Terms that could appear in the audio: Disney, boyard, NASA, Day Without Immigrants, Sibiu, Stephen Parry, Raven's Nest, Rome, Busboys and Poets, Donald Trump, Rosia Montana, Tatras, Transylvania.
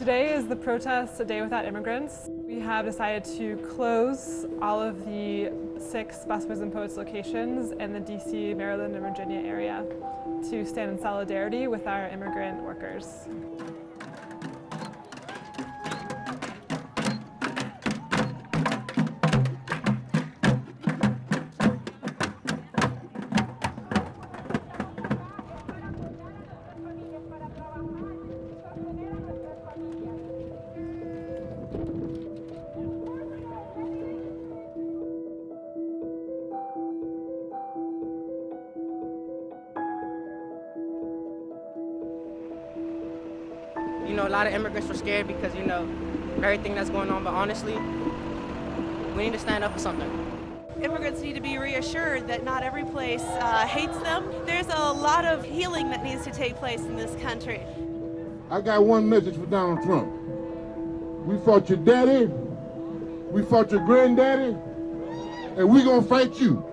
Today is the protest, A Day Without Immigrants. We have decided to close all of the 6 Busboys and Poets locations in the DC, Maryland, and Virginia area to stand in solidarity with our immigrant workers. You know, a lot of immigrants were scared because, you know, everything that's going on, but honestly, we need to stand up for something. Immigrants need to be reassured that not every place hates them. There's a lot of healing that needs to take place in this country. I got one message for Donald Trump. We fought your daddy, we fought your granddaddy, and we're gonna fight you.